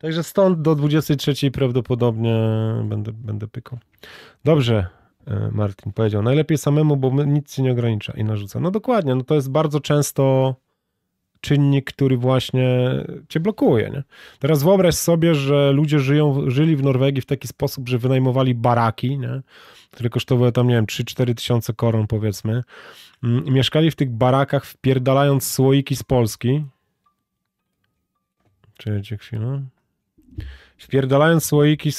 Także stąd do 23 prawdopodobnie będę pykał. Dobrze, Martin powiedział. Najlepiej samemu, bo nic się nie ogranicza i narzuca. No dokładnie, no to jest bardzo często czynnik, który właśnie cię blokuje, nie? Teraz wyobraź sobie, że ludzie żyli w Norwegii w taki sposób, że wynajmowali baraki, nie? Które kosztowały tam, nie wiem, 3-4 tysiące koron powiedzmy. I mieszkali w tych barakach, wpierdalając słoiki z Polski. Czekajcie chwilę. Wpierdalając słoiki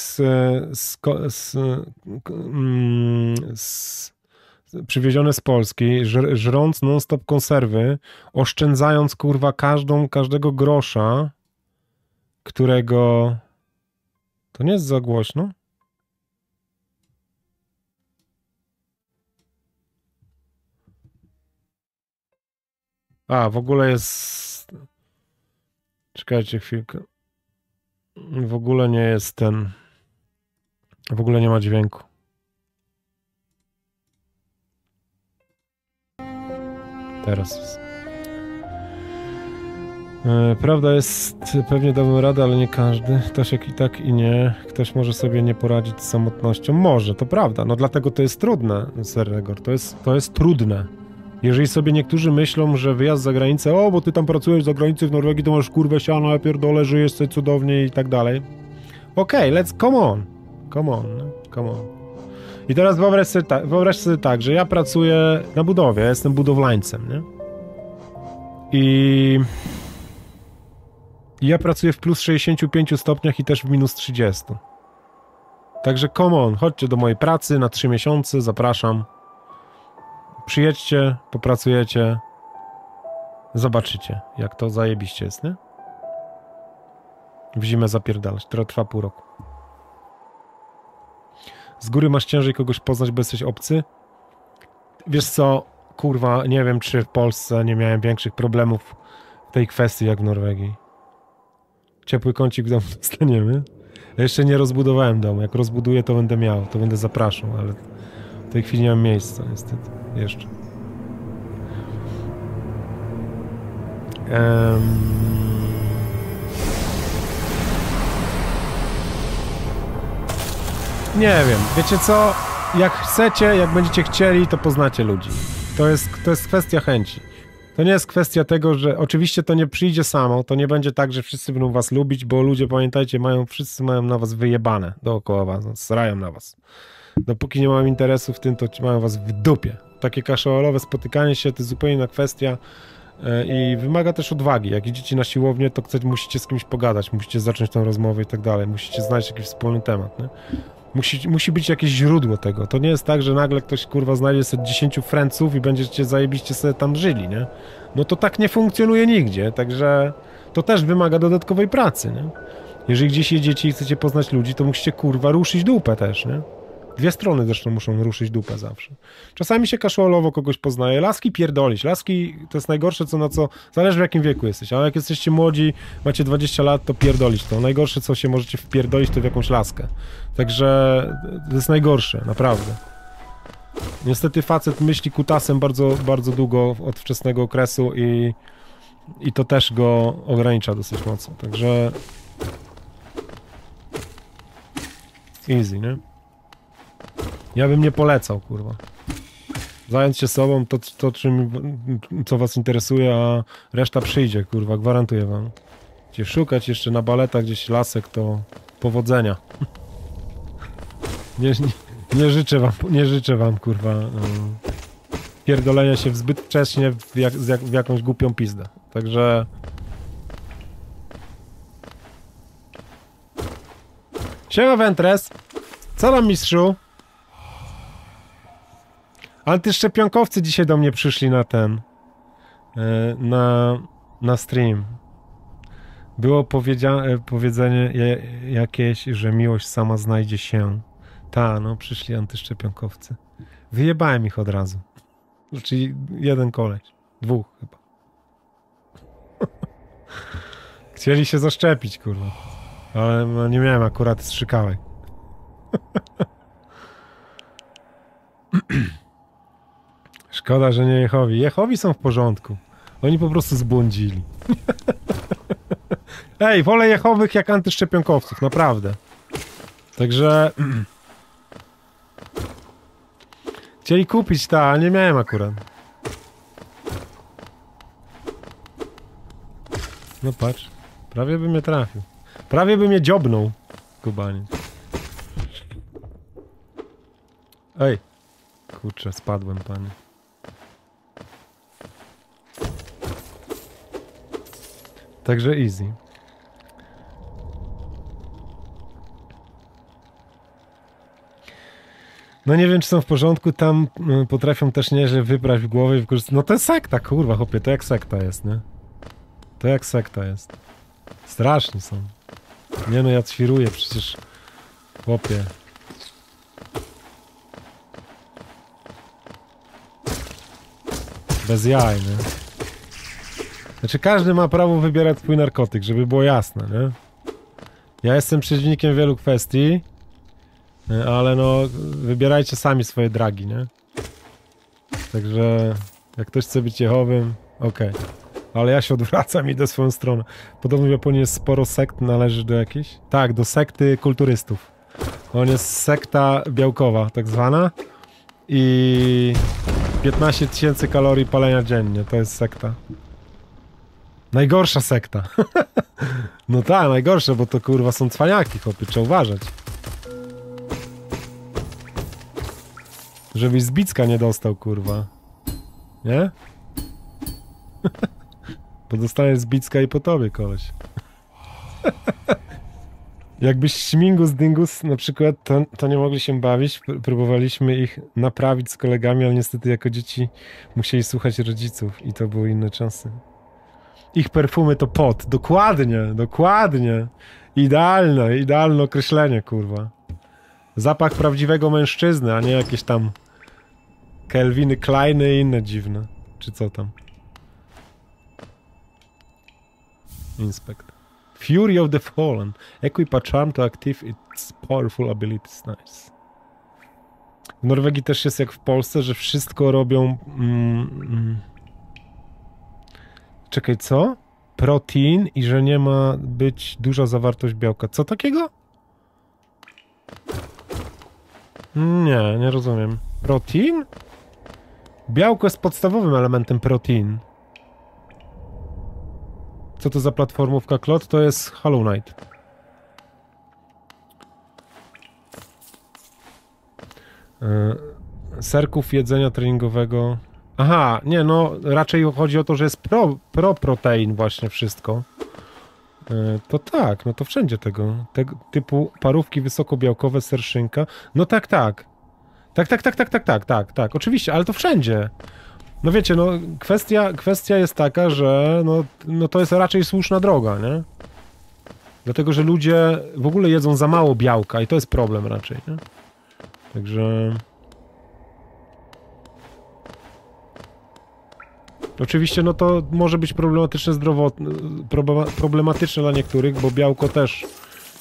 przywiezione z Polski, żrąc non-stop konserwy, oszczędzając kurwa każdego grosza, którego... To nie jest za głośno? A, w ogóle jest... Czekajcie chwilkę. W ogóle nie jest ten... W ogóle nie ma dźwięku. Teraz jest. Prawda jest, pewnie dałbym radę, ale nie każdy. Ktoś jak i tak i nie. Ktoś może sobie nie poradzić z samotnością. Może, to prawda. No dlatego to jest trudne, Seregor. To jest trudne. Jeżeli sobie niektórzy myślą, że wyjazd za granicę, o, bo ty tam pracujesz za granicą w Norwegii, to masz kurwę siano, ja pierdolę, żyjesz sobie cudownie i tak dalej. Okej, let's, come on. I teraz wyobraź sobie tak, że ja pracuję na budowie, ja jestem budowlańcem, nie? I ja pracuję w plus 65 stopniach i też w minus 30. Także come on, chodźcie do mojej pracy na 3 miesiące, zapraszam. Przyjedźcie, popracujecie, zobaczycie, jak to zajebiście jest, nie? W zimę zapierdalać, która trwa pół roku. Z góry masz ciężej kogoś poznać, bo jesteś obcy. Wiesz co, kurwa, nie wiem, czy w Polsce nie miałem większych problemów w tej kwestii jak w Norwegii. Ciepły kącik w domu dostaniemy. Ja jeszcze nie rozbudowałem domu. Jak rozbuduję, to będę miał, to będę zapraszał, ale w tej chwili nie mam miejsca, niestety. Jeszcze. Nie wiem, wiecie co, jak chcecie, jak będziecie chcieli, to poznacie ludzi. To jest kwestia chęci. To nie jest kwestia tego, że oczywiście to nie przyjdzie samo, to nie będzie tak, że wszyscy będą was lubić, bo ludzie, pamiętajcie, wszyscy mają na was wyjebane dookoła was, no, srają na was. Dopóki nie mają interesu w tym, to mają was w dupie. Takie kaszoolowe spotykanie się to jest zupełnie inna kwestia i wymaga też odwagi. Jak idziecie na siłownię, to musicie z kimś pogadać, musicie zacząć tą rozmowę i tak dalej, musicie znaleźć jakiś wspólny temat, nie? Musi być jakieś źródło tego. To nie jest tak, że nagle ktoś kurwa znajdzie sobie 10 Franców i będziecie zajebiście sobie tam żyli, nie? No to tak nie funkcjonuje nigdzie, także to też wymaga dodatkowej pracy, nie? Jeżeli gdzieś jedziecie i chcecie poznać ludzi, to musicie kurwa ruszyć dupę też, nie? Dwie strony zresztą muszą ruszyć dupę zawsze. Czasami się casualowo kogoś poznaje. Laski pierdolić. Laski to jest najgorsze, co zależy w jakim wieku jesteś. Ale jak jesteście młodzi, macie 20 lat, to pierdolić to. Najgorsze, co się możecie wpierdolić, to w jakąś laskę. Także to jest najgorsze, naprawdę. Niestety facet myśli kutasem bardzo, bardzo długo od wczesnego okresu i to też go ogranicza dosyć mocno. Także... Easy, nie? Ja bym nie polecał, kurwa. Zająć się sobą, co was interesuje, a reszta przyjdzie, kurwa, gwarantuję wam. Cię szukać jeszcze na baletach gdzieś lasek, to powodzenia. Nie życzę wam, kurwa, pierdolenia się zbyt wcześnie w jakąś głupią pizdę. Także... Siema Ventres! Co tam, mistrzu? Antyszczepionkowcy dzisiaj do mnie przyszli na ten... na stream. Było powiedzenie jakieś, że miłość sama znajdzie się. Ta, no, przyszli antyszczepionkowcy. Wyjebałem ich od razu. Czyli jeden koleś. Dwóch chyba. Chcieli się zaszczepić, kurwa. Ale no, nie miałem akurat strzykałek. Szkoda, że nie Jehowi. Jehowi są w porządku. Oni po prostu zbłądzili. Ej, wolę jechowych jak antyszczepionkowców, naprawdę. Także... Chcieli kupić ta, ale nie miałem akurat. No patrz, prawie by mnie trafił. Prawie by mnie dziobnął, Kubanie. Ej, kurczę, spadłem, panie. Także easy. No nie wiem, czy są w porządku, tam potrafią też nieźle wybrać w głowie i wykorzystać... No to jest sekta, kurwa, chłopie, to jak sekta jest, nie? To jak sekta jest. Straszni są. Nie no, ja ćwiruję przecież, chłopie. Bez jaj, nie? Znaczy, każdy ma prawo wybierać swój narkotyk, żeby było jasne, nie? Ja jestem przeciwnikiem wielu kwestii, ale no, wybierajcie sami swoje dragi, nie? Także, jak ktoś chce być jehowym, okej. Okay. Ale ja się odwracam i idę swoją stronę. Podobno w Japonii jest sporo sekt, należy do jakiejś? Tak, do sekty kulturystów. On jest sekta białkowa, tak zwana. I... 15 tysięcy kalorii palenia dziennie, to jest sekta. Najgorsza sekta. No tak, najgorsza, bo to kurwa są cwaniaki, chłopie, trzeba uważać. Żebyś zbicka nie dostał, kurwa. Nie? Bo dostaniesz zbicka i po tobie, koleś. Jakbyś śmigus dingus na przykład, to nie mogli się bawić. Próbowaliśmy ich naprawić z kolegami, ale niestety jako dzieci musieli słuchać rodziców i to były inne czasy. Ich perfumy to pot. Dokładnie, dokładnie. Idealne, idealne określenie, kurwa. Zapach prawdziwego mężczyzny, a nie jakieś tam Kelviny Kleiny i inne dziwne. Czy co tam? Inspect. Fury of the Fallen. Equip a charm to active its powerful abilities. Nice. W Norwegii też jest jak w Polsce, że wszystko robią... Czekaj, co? Protein i że nie ma być duża zawartość białka. Co takiego? Nie, nie rozumiem. Protein? Białko jest podstawowym elementem protein. Co to za platformówka Klot? To jest Hollow Knight. Serków jedzenia treningowego... Aha, nie no, raczej chodzi o to, że jest protein właśnie wszystko. To tak, no to wszędzie tego typu parówki wysokobiałkowe, serszynka. No tak, tak. Tak, oczywiście, ale to wszędzie. No wiecie, no kwestia jest taka, że no to jest raczej słuszna droga, nie? Dlatego, że ludzie w ogóle jedzą za mało białka i to jest problem raczej, nie? Także... Oczywiście, no to może być problematyczne zdrowotnie, problematyczne dla niektórych, bo białko też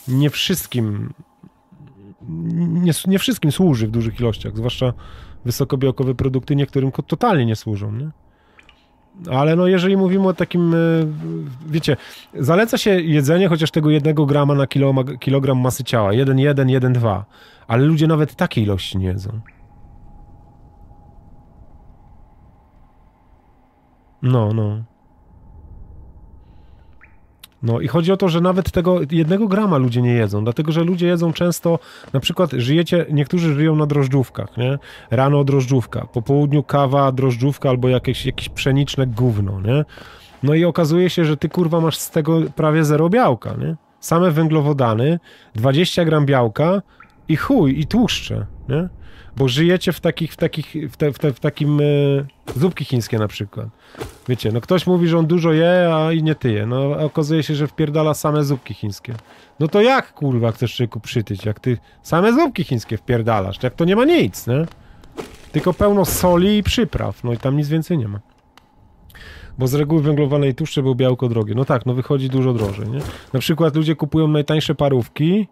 nie wszystkim służy w dużych ilościach, zwłaszcza wysokobiałkowe produkty niektórym totalnie nie służą, nie? Ale no jeżeli mówimy o takim, wiecie, zaleca się jedzenie chociaż tego 1 grama na kilogram masy ciała, 1,1, 1,2, ale ludzie nawet takiej ilości nie jedzą. No i chodzi o to, że nawet tego 1 grama ludzie nie jedzą, dlatego, że ludzie jedzą często, na przykład niektórzy żyją na drożdżówkach, nie? Rano drożdżówka, po południu kawa, drożdżówka albo jakieś pszeniczne gówno, nie? No i okazuje się, że ty kurwa masz z tego prawie zero białka, nie? Same węglowodany, 20 gram białka i chuj, i tłuszcze, nie? Bo żyjecie w takim zupki chińskie na przykład. Wiecie, no ktoś mówi, że on dużo je, a i nie tyje. No a okazuje się, że wpierdala same zupki chińskie. No to jak kurwa chcesz człowieku przytyć, jak ty same zupki chińskie wpierdalasz? Jak to nie ma nic, nie? Tylko pełno soli i przypraw, no i tam nic więcej nie ma. Bo z reguły węglowane i tłuszcze było białko drogie. No tak, no wychodzi dużo drożej, nie? Na przykład ludzie kupują najtańsze parówki.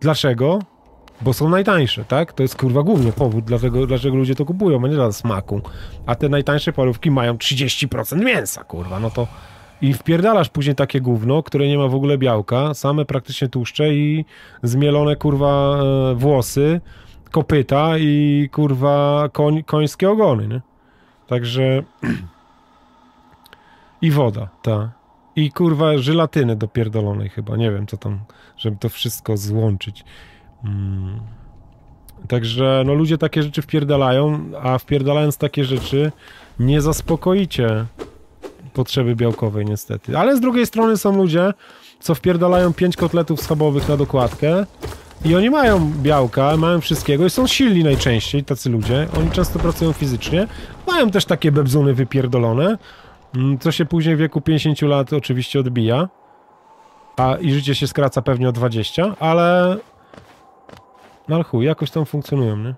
Dlaczego? Bo są najtańsze, tak? To jest kurwa główny powód, dlaczego ludzie to kupują, a nie dla smaku. A te najtańsze parówki mają 30% mięsa, kurwa, no to I wpierdalasz później takie gówno, które nie ma w ogóle białka, same praktycznie tłuszcze i zmielone kurwa włosy, kopyta i kurwa końskie ogony, nie? Także... I woda, ta. I kurwa żelatyny do pierdolonej chyba, nie wiem co tam, żeby to wszystko złączyć. Także no ludzie takie rzeczy wpierdalają, a wpierdalając takie rzeczy nie zaspokoicie potrzeby białkowej niestety. Ale z drugiej strony są ludzie, co wpierdalają 5 kotletów schabowych na dokładkę i oni mają białka, mają wszystkiego i są silni najczęściej tacy ludzie. Oni często pracują fizycznie, mają też takie bebzuny wypierdolone, co się później w wieku 50 lat oczywiście odbija. I życie się skraca pewnie o 20, ale... No ale chuj, jakoś tam funkcjonują, nie?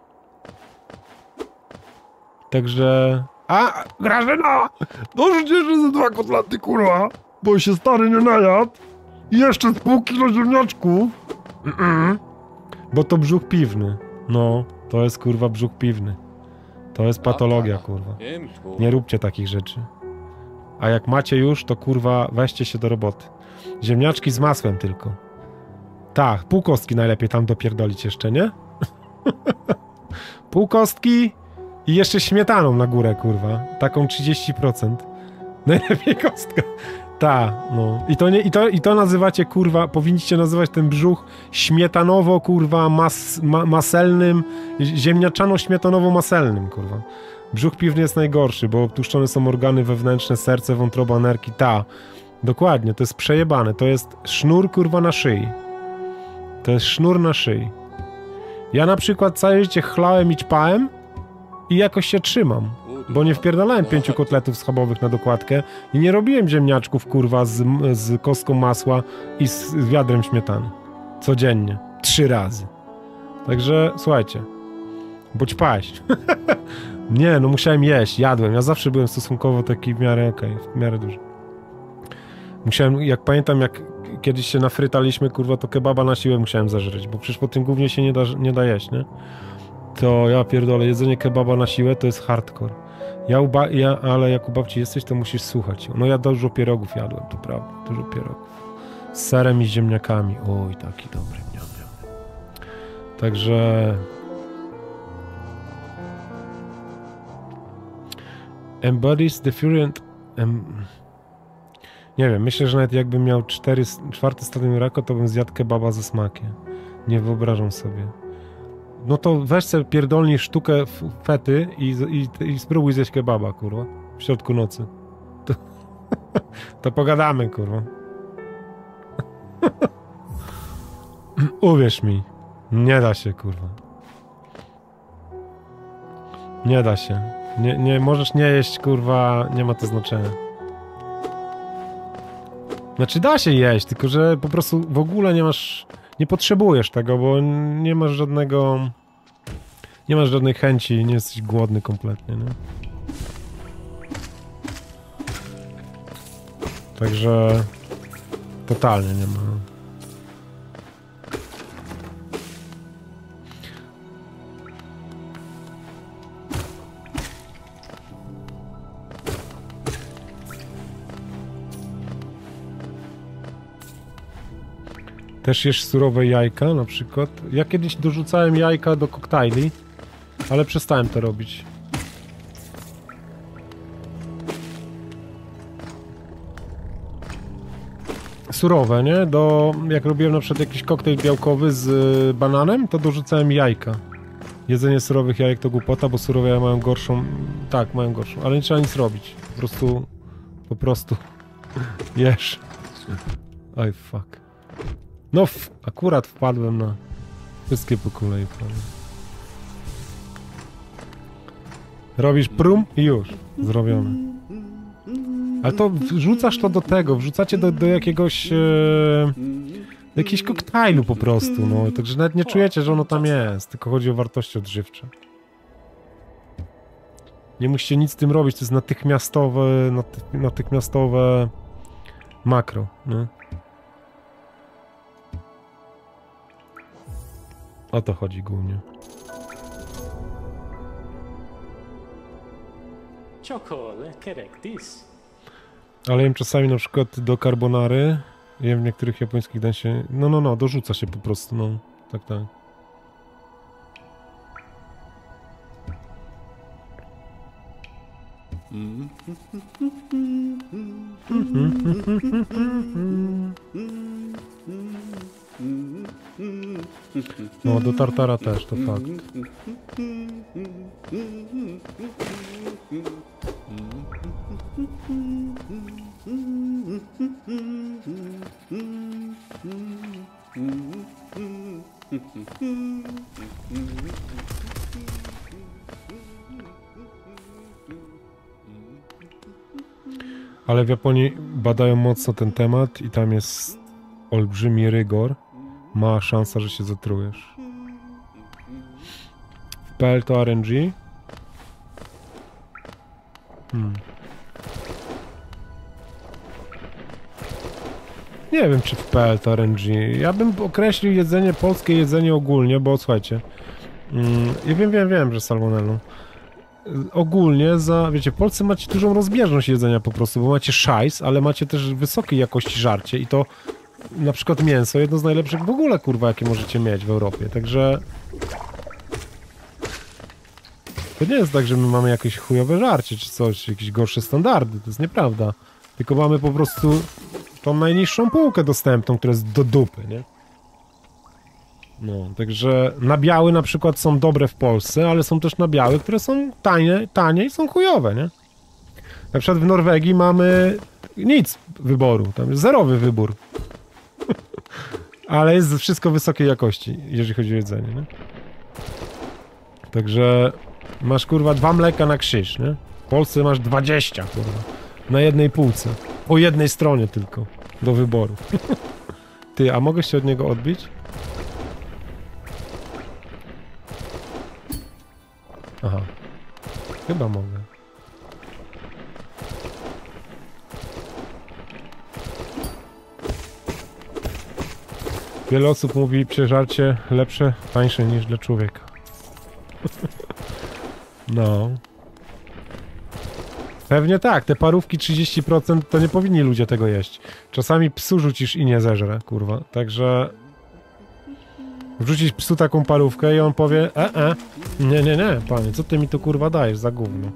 Także... A! Grażyna! No przecież za 2 kotlety, kurwa! Bo się stary nie najadł! I jeszcze z pół kilo ziemniaczków! Bo to brzuch piwny. No, to jest kurwa brzuch piwny. To jest patologia, kurwa. Nie róbcie takich rzeczy. A jak macie już, to kurwa weźcie się do roboty. Ziemniaczki z masłem tylko. Tak, pół kostki najlepiej tam dopierdolić jeszcze, nie? Pół kostki i jeszcze śmietaną na górę, kurwa. Taką 30%. Najlepiej kostka. Ta, no. I to nazywacie, kurwa, powinniście nazywać ten brzuch śmietanowo, kurwa, maselnym, ziemniaczano-śmietanowo-maselnym, kurwa. Brzuch piwny jest najgorszy, bo obtłuszczone są organy wewnętrzne, serce, wątroba, nerki, ta. Dokładnie, to jest przejebane, to jest sznur, kurwa, na szyi. To jest sznur na szyi. Ja na przykład całe życie chlałem i ćpałem i jakoś się trzymam, bo nie wpierdalałem 5 kotletów schabowych na dokładkę i nie robiłem ziemniaczków, kurwa, z kostką masła i z wiadrem śmietany. Codziennie. 3 razy. Także, słuchajcie, bo ćpałeś. Nie, no musiałem jeść, jadłem. Ja zawsze byłem stosunkowo taki w miarę okej, w miarę duży. Musiałem, jak pamiętam, jak kiedyś się nafrytaliśmy, kurwa, to kebaba na siłę musiałem zażreć, bo przecież po tym głównie się nie da jeść, nie? To ja pierdolę, jedzenie kebaba na siłę to jest hardcore. Ale jak u babci jesteś, to musisz słuchać. No ja dużo pierogów jadłem, to prawda, dużo pierogów. Z serem i z ziemniakami. Oj, taki dobry, miam. Także... Embodies the Fury and... Nie wiem, myślę, że nawet jakbym miał 4, 4. stadium raka, to bym zjadł kebaba ze smakiem. Nie wyobrażam sobie. No to weź sobie pierdolnij sztukę fety i spróbuj zjeść kebaba, kurwa. W środku nocy. To pogadamy, kurwa. Uwierz mi. Nie da się, kurwa. Nie da się. Nie, możesz nie jeść, kurwa, nie ma to znaczenia. Znaczy da się jeść, tylko że po prostu w ogóle nie potrzebujesz tego, bo nie masz żadnej chęci, nie jesteś głodny kompletnie, nie? Także totalnie nie ma. Też jesz surowe jajka na przykład. Ja kiedyś dorzucałem jajka do koktajli, ale przestałem to robić. Surowe, nie? Jak robiłem na przykład jakiś koktajl białkowy z bananem, to dorzucałem jajka. Jedzenie surowych jajek to głupota, bo surowe jaja mają gorszą... Tak, mają gorszą, ale nie trzeba nic robić. Po prostu... jesz. Oj, fuck. No, akurat wpadłem na wszystkie po kolei. Robisz prum i już. Zrobione. Ale to wrzucasz to do tego, wrzucacie do jakiegoś... do jakiegoś koktajlu po prostu, no. Także nawet nie czujecie, że ono tam jest. Tylko chodzi o wartości odżywcze. Nie musicie nic z tym robić, to jest natychmiastowe makro, nie? O to chodzi głównie. Ale jem czasami na przykład do carbonary, jem w niektórych japońskich dań się... No, dorzuca się po prostu, no. Tak. No, do tartara też, to fakt. Ale w Japonii badają mocno ten temat i tam jest olbrzymi rygor. Mała szansa, że się zatrujesz. PL to RNG. Nie wiem, czy w PL to RNG. Ja bym określił jedzenie, polskie jedzenie ogólnie, bo słuchajcie. Ja wiem, że salmonellą. Ogólnie za, wiecie, Polscy macie dużą rozbieżność jedzenia po prostu, bo macie szajs, ale macie też wysokiej jakości żarcie i to na przykład mięso, jedno z najlepszych w ogóle, kurwa, jakie możecie mieć w Europie, także... To nie jest tak, że my mamy jakieś chujowe żarcie czy coś, jakieś gorsze standardy, to jest nieprawda. Tylko mamy po prostu tą najniższą półkę dostępną, która jest do dupy, nie? No, także nabiały na przykład są dobre w Polsce, ale są też nabiały, które są tanie i są chujowe, nie? Na przykład w Norwegii mamy nic wyboru, tam jest zerowy wybór. Ale jest wszystko wysokiej jakości, jeżeli chodzi o jedzenie, nie? Także masz, kurwa, 2 mleka na krzyż, nie? W Polsce masz 20, kurwa, na jednej półce, po jednej stronie tylko, do wyboru. Ty, a mogę się od niego odbić? Aha, chyba mogę. Wiele osób mówi, przeżarcie lepsze, tańsze niż dla człowieka. No. Pewnie tak, te parówki 30% to nie powinni ludzie tego jeść. Czasami psu rzucisz i nie zeżre, kurwa. Także... Wrzucić psu taką parówkę i on powie nie, panie, co ty mi tu, kurwa, dajesz za gówno.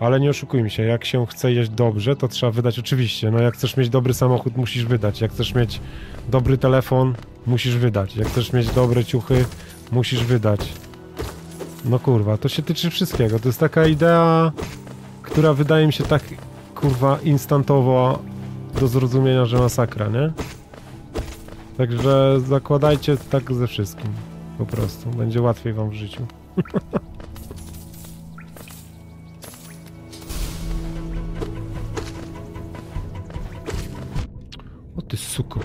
Ale nie oszukujmy się, jak się chce jeść dobrze, to trzeba wydać oczywiście. No jak chcesz mieć dobry samochód, musisz wydać. Jak chcesz mieć dobry telefon, musisz wydać. Jak chcesz mieć dobre ciuchy, musisz wydać. No kurwa, to się tyczy wszystkiego. To jest taka idea, która wydaje mi się tak, kurwa, instantowo do zrozumienia, że masakra, nie? Także zakładajcie tak ze wszystkim, po prostu. Będzie łatwiej wam w życiu. O ty suko.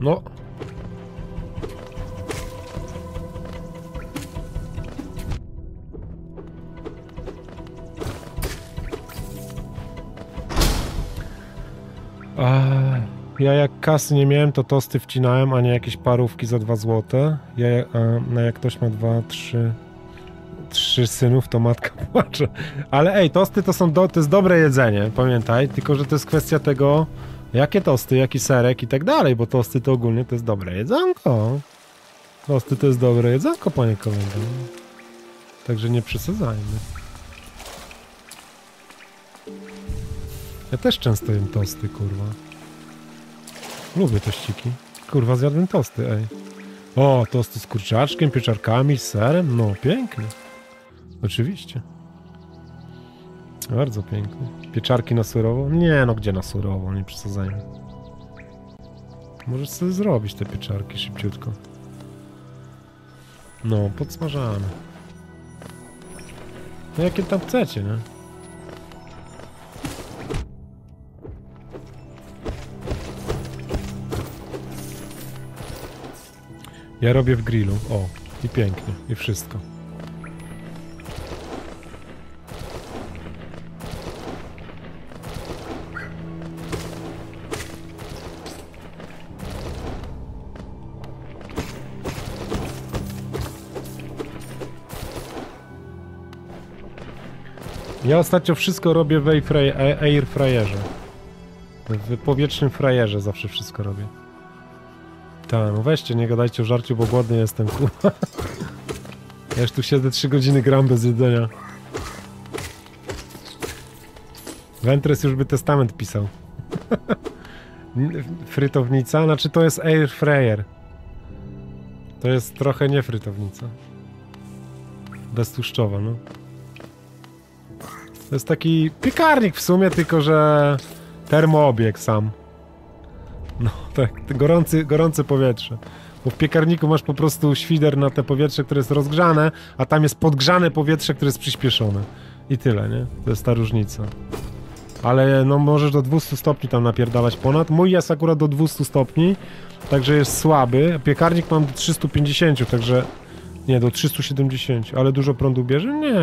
No. Ja jak kasy nie miałem, to tosty wcinałem, a nie jakieś parówki za 2 złote. A jak ktoś ma 3 synów, to matka płacze. Ale ej, tosty to są to jest dobre jedzenie, pamiętaj, tylko że to jest kwestia tego, jakie tosty, jaki serek i tak dalej, bo tosty to ogólnie to jest dobre jedzonko. Tosty to jest dobre jedzonko, panie kolego. Także nie przesadzajmy. Ja też często jem tosty, kurwa. Lubię tościki. Kurwa, zjadłem tosty, ej. O, tosty z kurczaczkiem, pieczarkami, z serem. No, pięknie. Oczywiście. Bardzo pięknie. Pieczarki na surowo? Nie, no gdzie na surowo, nie przesadzajmy. Możesz sobie zrobić te pieczarki szybciutko. No, podsmażamy. No, jakie tam chcecie, nie? Ja robię w grillu, o, i pięknie, i wszystko. Ja ostatnio wszystko robię w airfryerze. W powietrznym frajerze zawsze wszystko robię. Tak, no weźcie, nie gadajcie o żarciu, bo głodny jestem, kurwa. Ja już tu siedzę 3 godziny, gram bez jedzenia. Ventres już by testament pisał. Frytownica? Znaczy to jest airfryer. To jest trochę nie frytownica. Beztłuszczowa, no. To jest taki piekarnik w sumie, tylko że termoobieg sam. No tak, gorące powietrze. Bo w piekarniku masz po prostu świder na te powietrze, które jest rozgrzane, a tam jest podgrzane powietrze, które jest przyspieszone. I tyle, nie? To jest ta różnica. Ale no możesz do 200 stopni tam napierdalać ponad. Mój jest akurat do 200 stopni, także jest słaby. Piekarnik mam do 350, także... Nie, do 370, ale dużo prądu bierze? Nie.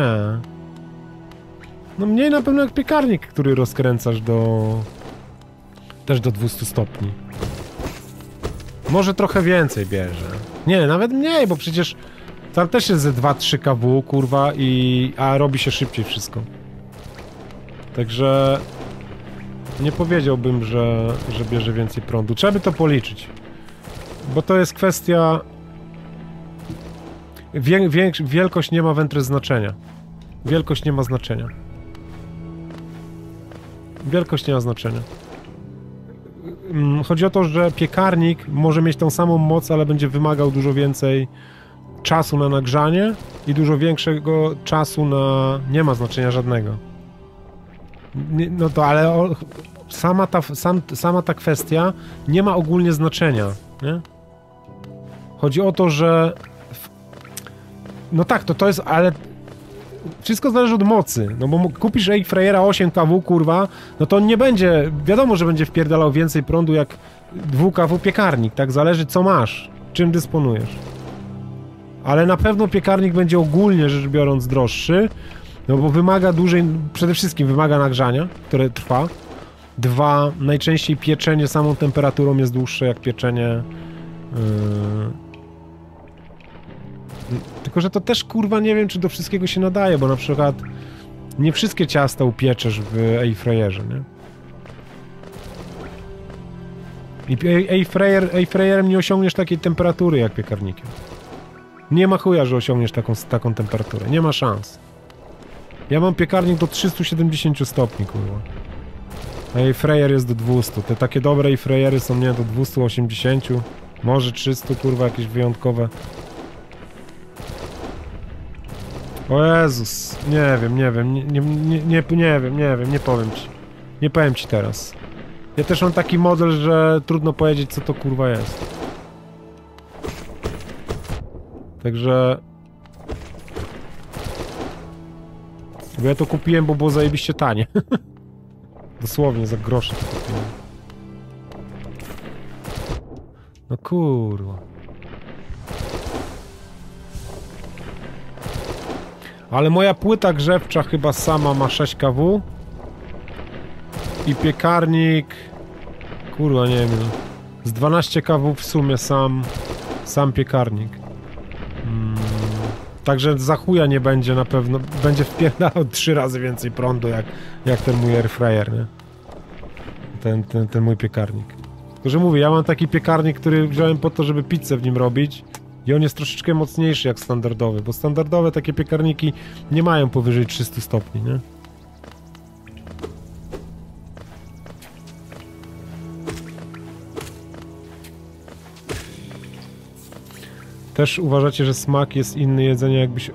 No mniej na pewno jak piekarnik, który rozkręcasz do... Też do 200 stopni. Może trochę więcej bierze. Nie, nawet mniej, bo przecież tam też jest ze 2-3 kW, kurwa, i... A robi się szybciej wszystko. Także... Nie powiedziałbym, że bierze więcej prądu. Trzeba by to policzyć. Bo to jest kwestia... Wielkość nie ma wędrów znaczenia. Wielkość nie ma znaczenia. Wielkość nie ma znaczenia. Chodzi o to, że piekarnik może mieć tą samą moc, ale będzie wymagał dużo więcej czasu na nagrzanie i dużo większego czasu na... Nie ma znaczenia żadnego. No to, ale sama ta kwestia nie ma ogólnie znaczenia, nie? Chodzi o to, że... No tak, to jest, ale... Wszystko zależy od mocy, no bo kupisz airfryera 8 kW, kurwa, no to on nie będzie, wiadomo, że będzie wpierdalał więcej prądu jak 2 kW piekarnik, tak? Zależy co masz, czym dysponujesz. Ale na pewno piekarnik będzie ogólnie rzecz biorąc droższy, no bo wymaga dłużej, przede wszystkim wymaga nagrzania, które trwa. 2, najczęściej pieczenie samą temperaturą jest dłuższe jak pieczenie... Tylko, że to też, kurwa, nie wiem, czy do wszystkiego się nadaje, bo na przykład nie wszystkie ciasta upieczesz w airfryerze, nie? I airfryerem nie osiągniesz takiej temperatury jak piekarnikiem. Nie ma chuja, że osiągniesz taką temperaturę. Nie ma szans. Ja mam piekarnik do 370 stopni, kurwa. A airfryer jest do 200. Te takie dobre airfryery są, nie, do 280, może 300, kurwa, jakieś wyjątkowe... O Jezus, nie wiem, nie powiem ci. Nie powiem ci teraz. Ja też mam taki model, że trudno powiedzieć, co to kurwa jest. Także... Bo ja to kupiłem, bo było zajebiście tanie. Dosłownie, za grosze to kupiłem. No kurwa. Ale moja płyta grzewcza chyba sama ma 6 kW i piekarnik, kurwa, nie wiem, z 12 kW w sumie sam piekarnik. Także za chuja nie będzie na pewno, będzie wpierdalał 3 razy więcej prądu jak ten mój airfryer, nie? Ten mój piekarnik. Tylko, że mówię, ja mam taki piekarnik, który wziąłem po to, żeby pizzę w nim robić. I on jest troszeczkę mocniejszy jak standardowy, bo standardowe takie piekarniki nie mają powyżej 300 stopni, nie? Też uważacie, że smak jest inny jedzenia, jakbyś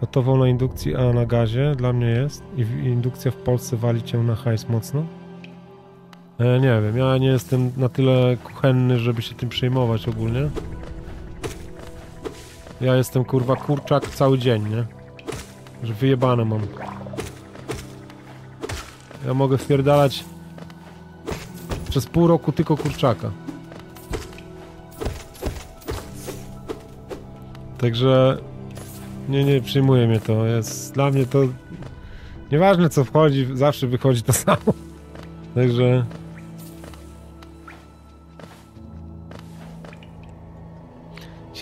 gotował na indukcji, a na gazie? Dla mnie jest. I indukcja w Polsce wali cię na hajs mocno? Nie wiem, ja nie jestem na tyle kuchenny, żeby się tym przejmować ogólnie. Ja jestem, kurwa, kurczak cały dzień, nie? Że wyjebane mam. Ja mogę wpierdalać przez pół roku tylko kurczaka. Także... Nie przyjmuje mnie to. Jest... Dla mnie to... Nieważne co wchodzi, zawsze wychodzi to samo. Także...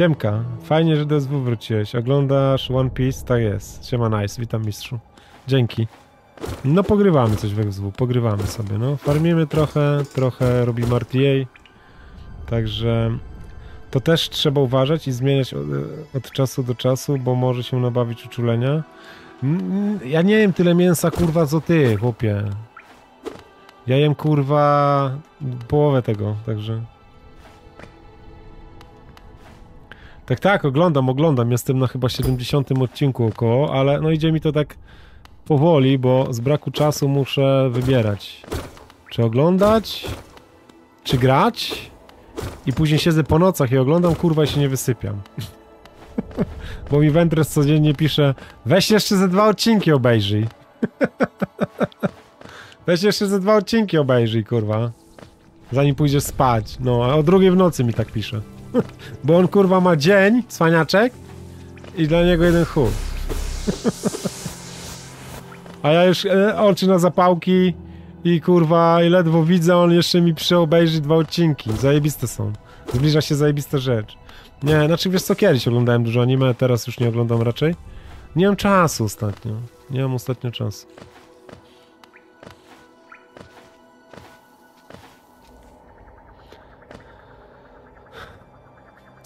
Siemka, fajnie, że do SW wróciłeś. Oglądasz One Piece? Tak jest. Siema Nice, witam mistrzu. Dzięki. No pogrywamy coś we SW, pogrywamy sobie, no. Farmimy trochę robimy RTA. Także to też trzeba uważać i zmieniać od czasu do czasu, bo może się nabawić uczulenia. Ja nie jem tyle mięsa, kurwa, co ty, chłopie. Ja jem, kurwa, połowę tego, także... Tak, oglądam. Jestem na chyba 70. odcinku około, ale no idzie mi to tak powoli, bo z braku czasu muszę wybierać. Czy oglądać, czy grać? I później siedzę po nocach i oglądam, kurwa, i się nie wysypiam. Bo mi Ventres codziennie pisze: weź jeszcze ze 2 odcinki obejrzyj. Weź jeszcze ze 2 odcinki obejrzyj, kurwa. Zanim pójdziesz spać. No, a o 2 w nocy mi tak pisze. Bo on, kurwa, ma dzień, cwaniaczek, i dla niego jeden chuj. A ja już oczy na zapałki i, kurwa, i ledwo widzę, on jeszcze mi przeobejrzy 2 odcinki. Zajebiste są. Zbliża się zajebista rzecz. Nie, znaczy wiesz co, kiedyś oglądałem dużo anime, teraz już nie oglądam raczej. Nie mam czasu ostatnio. Nie mam ostatnio czasu.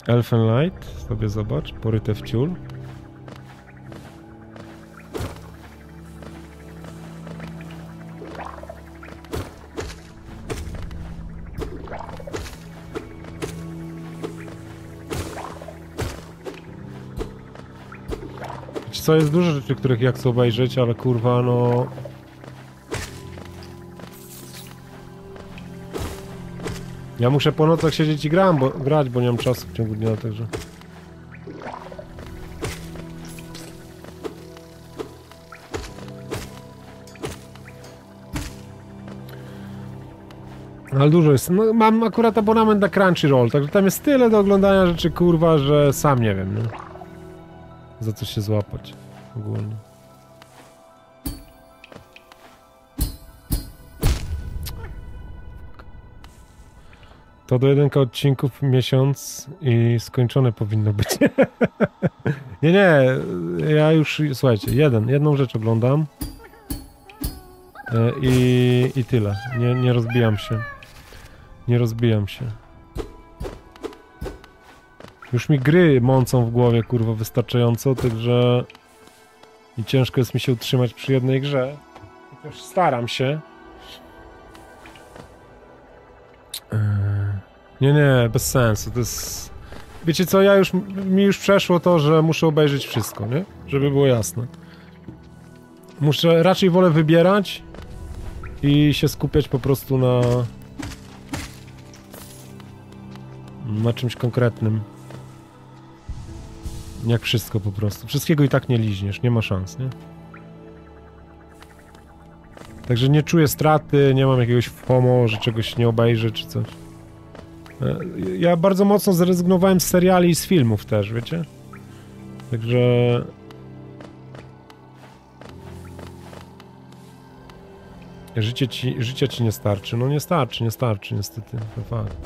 Elfenlight, sobie zobacz, poryte w ciul. Wiecie co, jest dużo rzeczy, których ja chcę obejrzeć, ale kurwa no... Ja muszę po nocach siedzieć i grać, bo nie mam czasu w ciągu dnia, także... Ale dużo jest. No, mam akurat abonament na Crunchyroll, także tam jest tyle do oglądania rzeczy, kurwa, że sam nie wiem, nie? Za co się złapać ogólnie. To do 1 odcinków miesiąc i skończone powinno być. nie, ja już, słuchajcie, jedną rzecz oglądam i tyle. Nie rozbijam się. Nie rozbijam się. Już mi gry mącą w głowie, kurwa, wystarczająco, także i ciężko jest mi się utrzymać przy jednej grze. Już staram się. Nie, bez sensu, to jest... Wiecie co, mi już przeszło to, że muszę obejrzeć wszystko, nie? Żeby było jasne. Raczej wolę wybierać i się skupiać po prostu na czymś konkretnym. Jak wszystko po prostu. Wszystkiego i tak nie liźniesz, nie ma szans, nie? Także nie czuję straty, nie mam jakiegoś FOMO, że czegoś nie obejrzę czy coś. Ja bardzo mocno zrezygnowałem z seriali i z filmów też, wiecie? Także... Życie ci nie starczy. No nie starczy niestety. To fakt.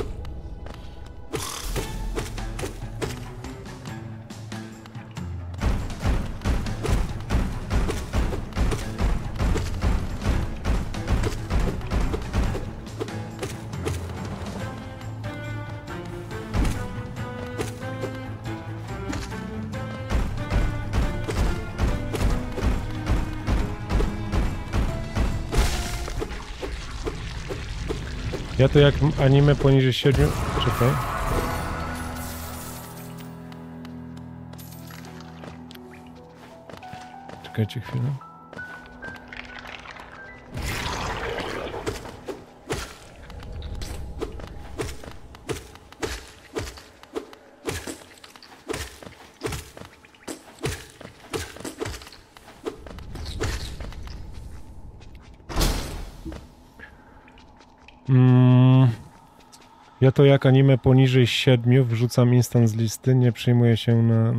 Ja to jak anime poniżej 7... Czekaj. Czekajcie chwilę. Ja to jak anime poniżej 7 wrzucam instant z listy, nie przyjmuję się na...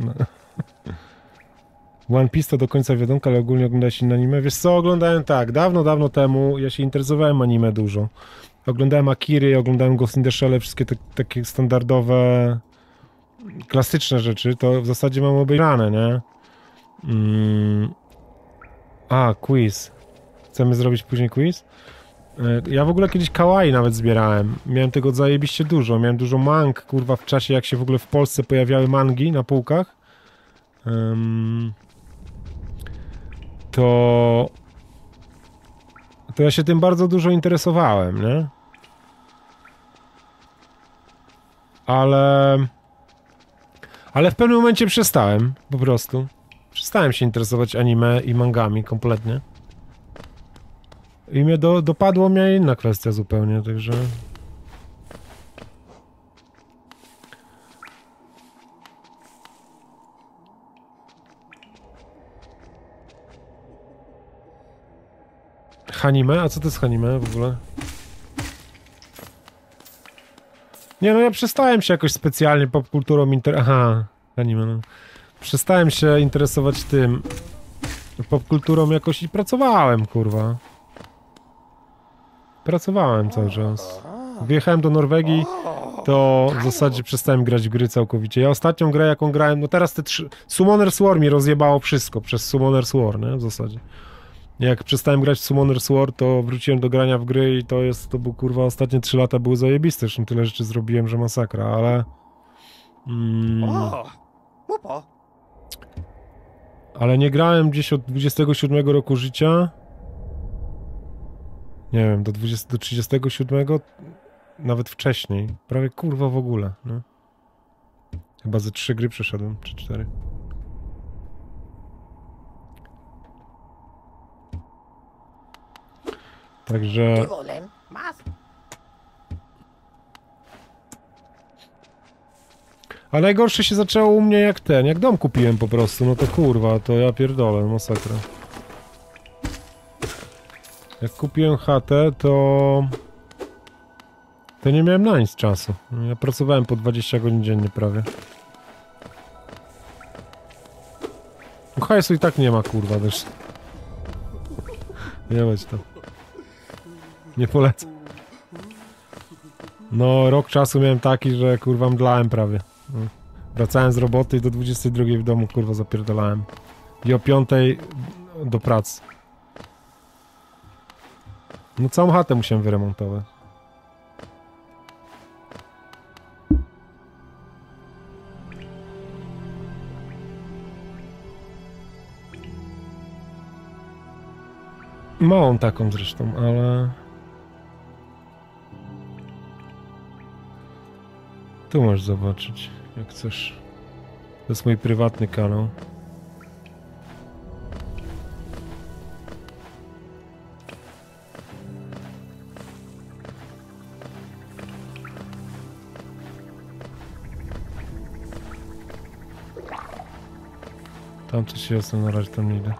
One Piece to do końca wiadomka, ale ogólnie oglądałeś inne anime? Wiesz co, oglądałem tak, dawno temu, ja się interesowałem anime dużo. Oglądałem Akiry, oglądałem Ghost in the Shell, wszystkie takie standardowe klasyczne rzeczy, to w zasadzie mam obejrzane, nie? A, quiz. Chcemy zrobić później quiz? Ja w ogóle kiedyś kawaii nawet zbierałem. Miałem tego zajebiście dużo. Miałem dużo mang, kurwa, w czasie, jak się w ogóle w Polsce pojawiały mangi na półkach. To ja się tym bardzo dużo interesowałem, nie? Ale w pewnym momencie przestałem, po prostu. Przestałem się interesować anime i mangami kompletnie. I mnie dopadło mnie inna kwestia zupełnie, także... Hanime? A co to jest hanime w ogóle? Nie no, ja przestałem się jakoś specjalnie popkulturą aha, anime, no. Przestałem się interesować tym popkulturą jakoś i pracowałem, kurwa. Pracowałem cały czas. Wjechałem do Norwegii, to w zasadzie przestałem grać w gry całkowicie. Ja ostatnią grę, jaką grałem, no teraz te trzy... Summoner's War mi rozjebało wszystko przez Summoner's War, nie? W zasadzie. Jak przestałem grać w Summoner's War, to wróciłem do grania w gry i to był kurwa, ostatnie 3 lata były zajebiste, zresztą tyle rzeczy zrobiłem, że masakra, ale... Ale nie grałem gdzieś od 27 roku życia. Nie wiem, do 37, nawet wcześniej. Prawie kurwa w ogóle, no. Chyba ze 3 gry przeszedłem, czy 4. Także... A najgorsze się zaczęło u mnie jak ten, jak dom kupiłem po prostu, no to kurwa, to ja pierdolę, masakra. Jak kupiłem chatę, to nie miałem na nic czasu. Ja pracowałem po 20 godzin dziennie prawie. No hajsu i tak nie ma, kurwa, też. Nie weź to. Nie polecam. No, rok czasu miałem taki, że kurwa mdlałem prawie. Wracałem z roboty i do 22 w domu, kurwa, zapierdolałem. I o 5 do pracy. No całą chatę musiałem wyremontować. Małą taką zresztą, ale... Tu możesz zobaczyć, jak chcesz. To jest mój prywatny kanał. Tam coś jest, na razie tam nie idę.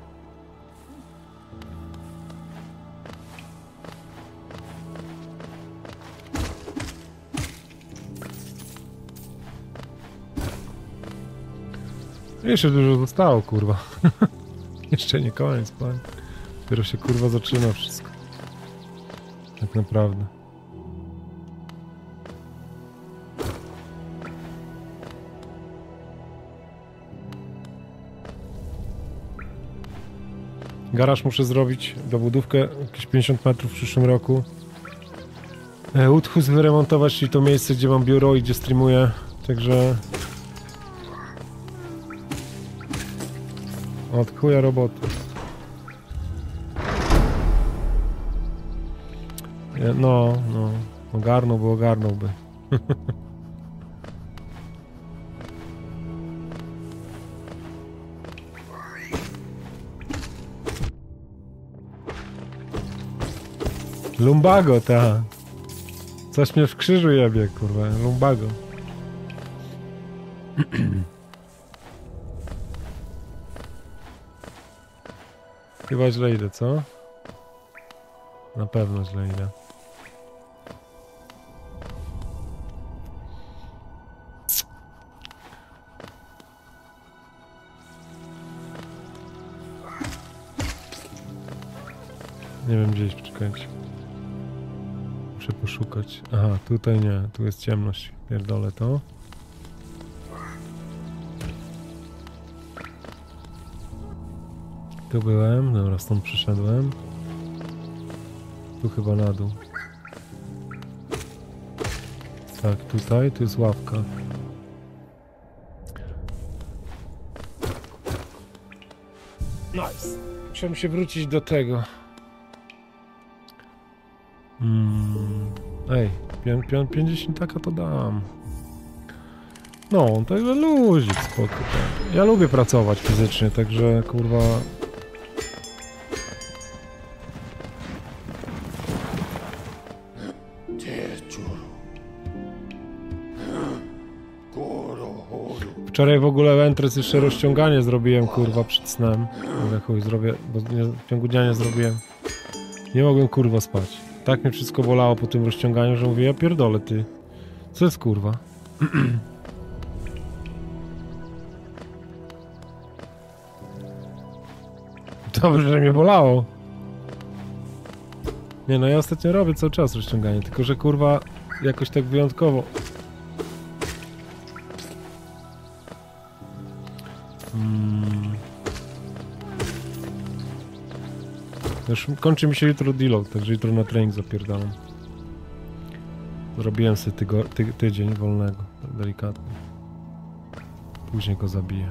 Jeszcze dużo zostało, kurwa. Jeszcze nie koniec, pan. Dopiero się, kurwa, zaczyna wszystko. Tak naprawdę. Garaż muszę zrobić, dobudówkę, jakieś 50 metrów w przyszłym roku. Uthus wyremontować, czyli to miejsce, gdzie mam biuro i gdzie streamuję, także... Od chuja roboty. No, no, ogarnąłby. Lumbago, ta. Coś mnie w krzyżu jebie, kurwa. Lumbago. Chyba źle idę, co? Na pewno źle idę. Nie wiem gdzieś, poczekajcie. Muszę poszukać. Aha, tutaj nie, tu jest ciemność. Pierdolę to. Tu byłem, dobra, stąd przyszedłem. Tu chyba na dół. Tak, tutaj, tu jest ławka. Nice. Musiałem się wrócić do tego. Ej, 50 taka to dam. No, także luzik, spoko. Ja lubię pracować fizycznie, także kurwa... Wczoraj w ogóle Ventres jeszcze rozciąganie zrobiłem, kurwa, przed snem. Ale chuj, zrobię, bo w ciągu dnia nie zrobiłem. Nie mogłem, kurwa, spać. Tak mnie wszystko bolało po tym rozciąganiu, że mówię, ja pierdolę, ty. Co jest, kurwa? Dobrze, że mnie bolało. Nie no, ja ostatnio robię cały czas rozciąganie, tylko że, kurwa, jakoś tak wyjątkowo. Już kończy mi się jutro deload, także jutro na trening zapierdalam. Zrobiłem sobie tydzień wolnego, tak delikatnie. Później go zabiję.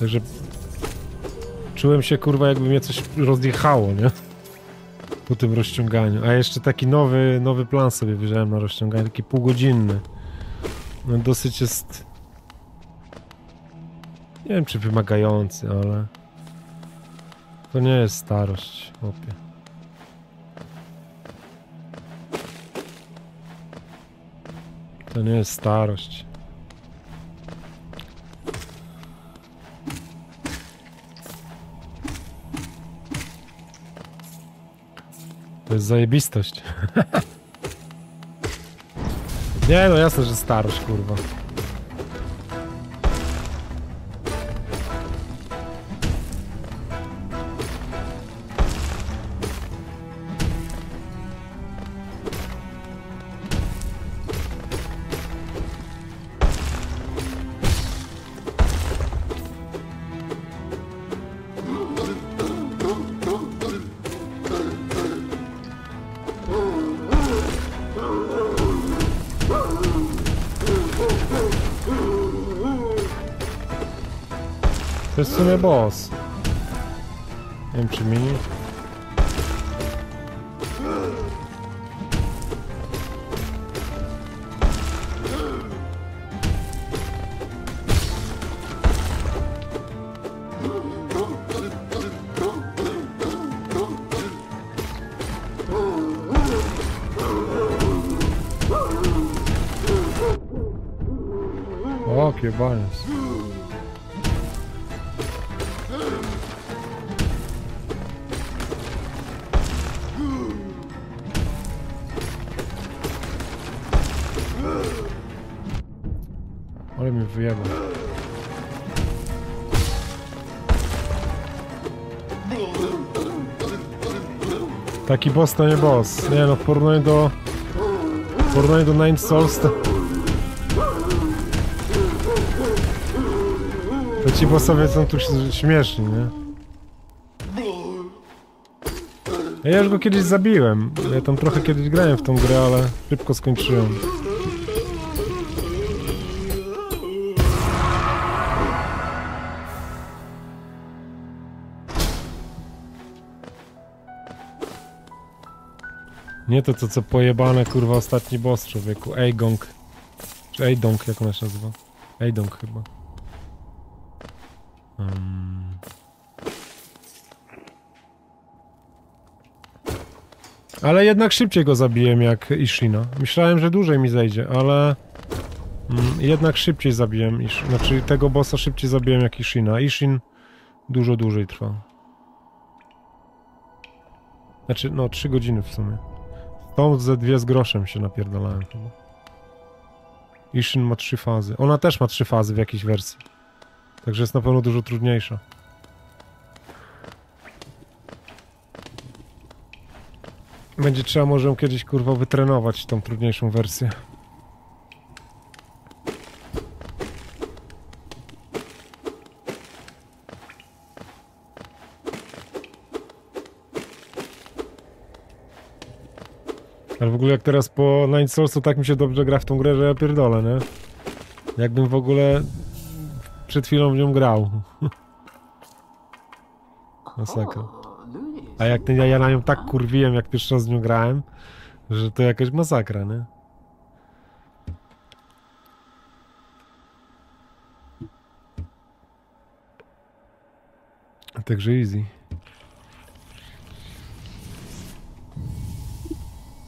Także... Czułem się, kurwa, jakby mnie coś rozjechało, nie? Po tym rozciąganiu. A jeszcze taki nowy plan sobie wziąłem na rozciąganie, taki półgodzinny. No dosyć jest... Nie wiem, czy wymagający, ale... To nie jest starość, chłopie. To nie jest starość. To jest zajebistość. Nie no, jasne, że starość, kurwa. To jest w sumie boss. Nie wiem, czy mini. O, kiebaniec. Wyjebał. Taki boss to nie boss. Nie no, w porównaniu do Nine Souls to ci bossowie są tu śmieszni, nie? Ja już go kiedyś zabiłem. Ja tam trochę kiedyś grałem w tą grę, ale szybko skończyłem. Nie to co pojebane, kurwa, ostatni boss, człowieku. Ejdong. Czy Ejdong, jak ona się nazywa? Ejdong chyba. Ale jednak szybciej go zabiłem jak Ishina. Myślałem, że dłużej mi zejdzie, ale... jednak szybciej zabiłem Ishina. Znaczy tego bossa szybciej zabiłem jak Ishina. Ishin dużo dłużej trwa. Znaczy, no 3 godziny w sumie. Tą ze 2 z groszem się napierdalałem chyba. Ishin ma 3 fazy. Ona też ma 3 fazy w jakiejś wersji. Także jest na pewno dużo trudniejsza. Będzie trzeba może kiedyś kurwa wytrenować tą trudniejszą wersję. Ale w ogóle jak teraz po Nine Souls to tak mi się dobrze gra w tą grę, że ja pierdolę, nie? Jakbym w ogóle przed chwilą w nią grał. Masakra. A jak ja na nią tak kurwiłem, jak pierwszy raz z nią grałem, że to jakaś masakra, nie? Także easy.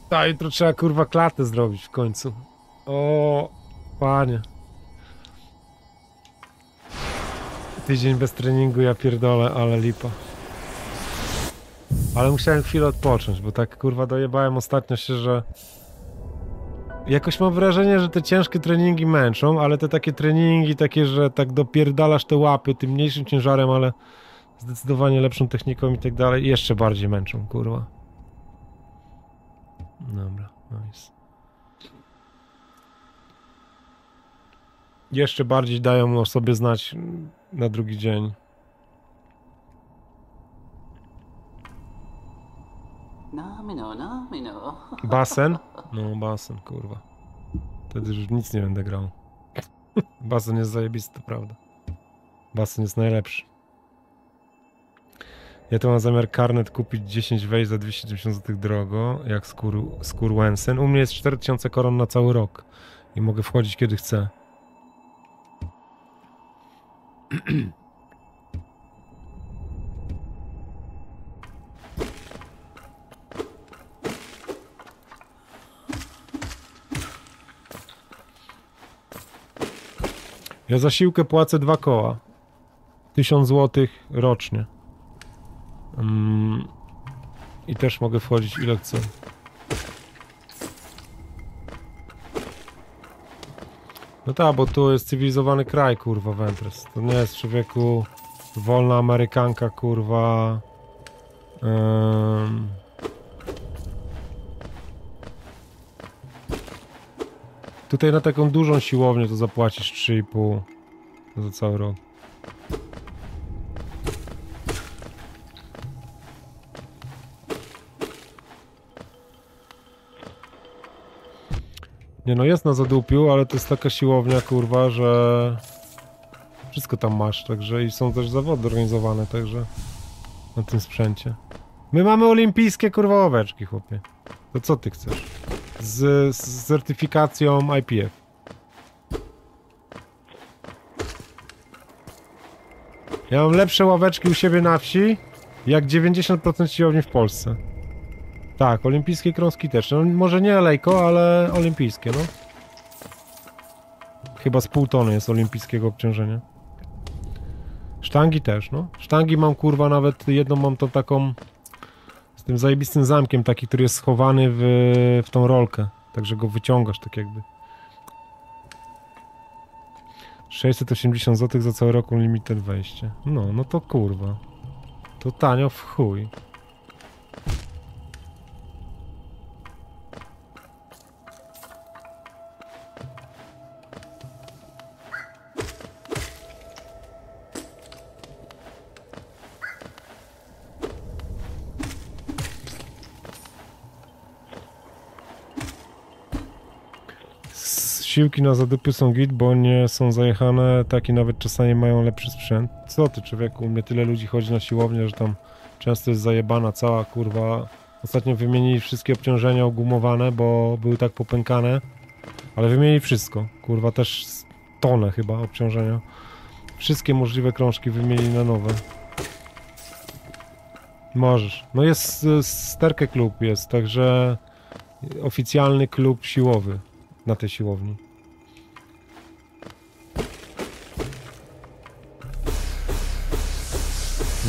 A jutro trzeba kurwa klatę zrobić w końcu. O, panie. Tydzień bez treningu, ja pierdolę, ale lipa. Ale musiałem chwilę odpocząć, bo tak kurwa dojebałem ostatnio się, że... Jakoś mam wrażenie, że te ciężkie treningi męczą, ale te takie treningi takie, że tak dopierdalasz te łapy tym mniejszym ciężarem, ale zdecydowanie lepszą techniką i tak dalej, jeszcze bardziej męczą, kurwa. Dobra, nice. Jeszcze bardziej dają o sobie znać na drugi dzień. Basen? No, basen, kurwa. Wtedy już nic nie będę grał. Basen jest zajebisty, prawda? Basen jest najlepszy. Ja to mam zamiar karnet kupić 10 wejść za 290 zł drogo, jak skurwensen. U mnie jest 4000 koron na cały rok i mogę wchodzić kiedy chcę. Ja za siłkę płacę 2 koła. 1000 zł rocznie. I też mogę wchodzić ile chcę. No tak, bo tu jest cywilizowany kraj, kurwa, Ventres. To nie jest, człowieku, wolna Amerykanka, kurwa. Tutaj na taką dużą siłownię to zapłacisz 3,5 za cały rok. Nie no, jest na zadupiu, ale to jest taka siłownia, kurwa, że wszystko tam masz, także i są też zawody organizowane, także na tym sprzęcie. My mamy olimpijskie, kurwa, oweczki, chłopie. To co ty chcesz? Z certyfikacją IPF. Ja mam lepsze ławeczki u siebie na wsi, jak 90% siłowni w Polsce. Tak, olimpijskie krążki też. No, może nie lejko, ale olimpijskie, no. Chyba z pół tony jest olimpijskiego obciążenia. Sztangi też, no. Sztangi mam, kurwa, nawet jedną mam tą taką... Z tym zajebistym zamkiem, taki, który jest schowany w tą rolkę. Także go wyciągasz, tak jakby. 680 zł za cały rok unlimited wejście. No, no to kurwa. To tanio w chuj. Siłki na zadupy są git, bo nie są zajechane, takie nawet czasami mają lepszy sprzęt. Co ty, człowieku, u mnie tyle ludzi chodzi na siłownię, że tam często jest zajebana cała, kurwa. Ostatnio wymienili wszystkie obciążenia ogumowane, bo były tak popękane, ale wymienili wszystko, kurwa, też tonę chyba obciążenia. Wszystkie możliwe krążki wymienili na nowe. Możesz. No jest Sterke Klub, jest, także oficjalny klub siłowy na tej siłowni.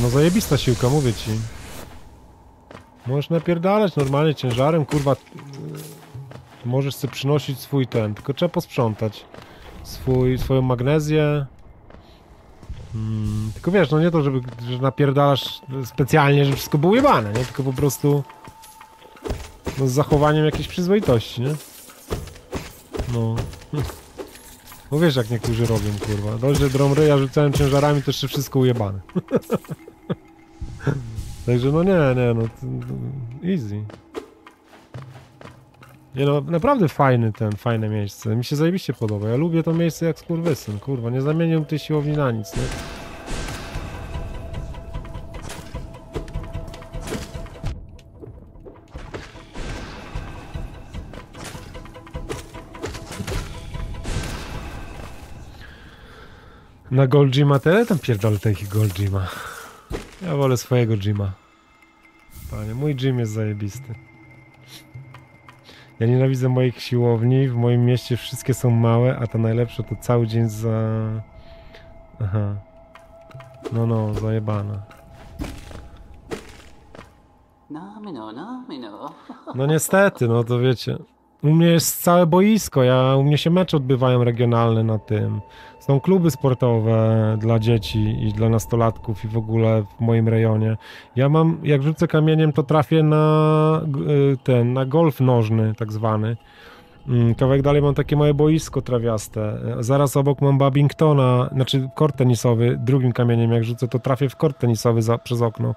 No zajebista siłka, mówię ci. Możesz napierdalać normalnie ciężarem, kurwa. Możesz sobie przynosić swój ten, tylko trzeba posprzątać swoją magnezję. Tylko wiesz, no nie to, że napierdalasz specjalnie, że wszystko było jebane, nie? Tylko po prostu No, z zachowaniem jakiejś przyzwoitości, nie? No. No wiesz, jak niektórzy robią, kurwa. Dobrze, dromryja rzucają ciężarami, to jeszcze wszystko ujebane. Także no nie, no easy. Nie no, naprawdę fajny fajne miejsce. Mi się zajebiście podoba. Ja lubię to miejsce jak skurwysyn, kurwa. Nie zamieniłbym tej siłowni na nic, nie? Na Gold Gyma tyle? Tam pierdolę takich Gold Gyma. Ja wolę swojego gyma. Panie, mój gym jest zajebisty. Ja nienawidzę moich siłowni, w moim mieście wszystkie są małe, a ta najlepsza to cały dzień za... Aha. No, zajebana. No niestety, no to wiecie. U mnie jest całe boisko, u mnie się mecze odbywają regionalne na tym. Są kluby sportowe dla dzieci i dla nastolatków i w ogóle w moim rejonie. Ja mam, jak rzucę kamieniem, to trafię na na golf nożny tak zwany. Kawałek dalej mam takie moje boisko trawiaste. Zaraz obok mam badmintona, znaczy kort tenisowy. Drugim kamieniem jak rzucę, to trafię w kort tenisowy przez okno.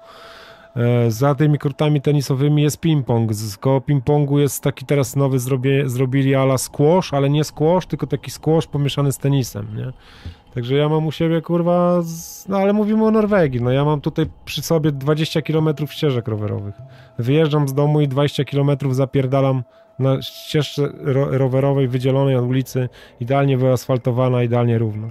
Za tymi kortami tenisowymi jest ping-pong. Z koło ping-pongu jest taki teraz nowy, zrobili ala squash, ale nie squash, tylko taki squash pomieszany z tenisem, nie? Także ja mam u siebie, kurwa, no ale mówimy o Norwegii, no ja mam tutaj przy sobie 20 km ścieżek rowerowych. Wyjeżdżam z domu i 20 km zapierdalam na ścieżce rowerowej wydzielonej od ulicy, idealnie wyasfaltowana, idealnie równa.